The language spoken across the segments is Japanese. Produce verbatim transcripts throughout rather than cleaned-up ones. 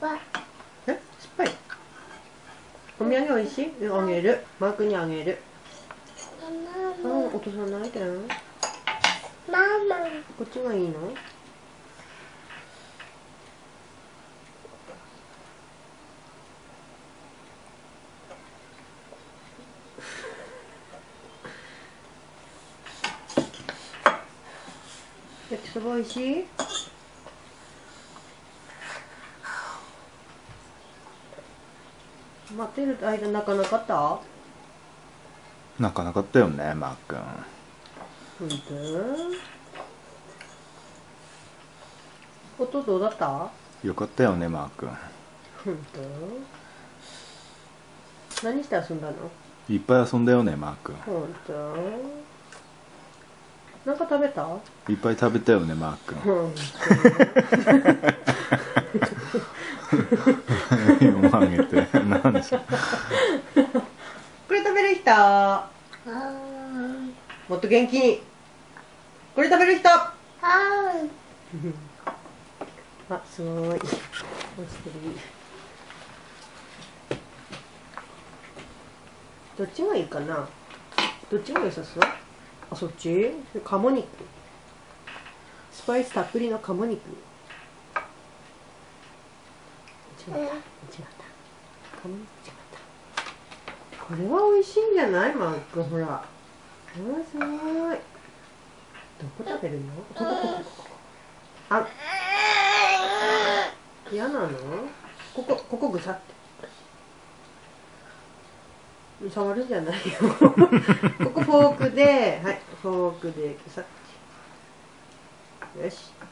ぱい。え、酸っぱい。お土産おいしい？あげる。マークにあげる。ママ。うん、落とさないで。ママ。こっちがいいの？焼きそばおいしい？待ってる間泣かなかった？泣かなかったよね、マー君。ほんと？音どうだった？よかったよね、マー君。ほんと？何して遊んだの？いっぱい遊んだよね、マー君。ほんと？なんか食べた？いっぱい食べたよね、マー君。ほんと？今あげて何でしょう。これ食べる人、もっと元気に。これ食べる人。はーい。あ、すごい。落ちてる。どっちがいいかな。どっちが良さそう。あ、そっち。鴨肉。スパイスたっぷりの鴨肉。違った、違った、違った。これは美味しいんじゃない？マーク、ほら、うわ、すごい。どこ食べるの？ここ、ここ。あ、嫌なの？ここ、ここぐさって触るんじゃないよ。ここフォークで、はい、フォークでぐさって。よし、は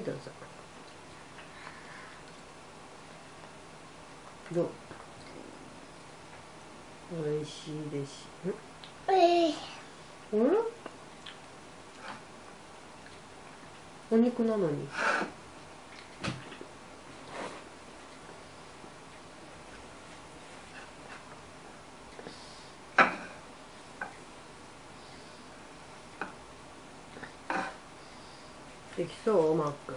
い、どうぞ。どう？おいしいです。うん、うん、お肉なのに。できそう？マックン、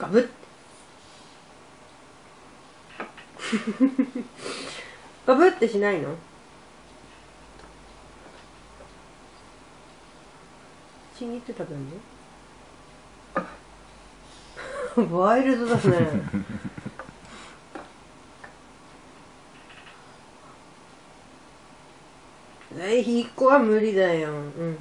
ガブッ。ガブってしないの？ちぎって食べるの？ワイルドだね。え、ひっこは無理だよ。うん。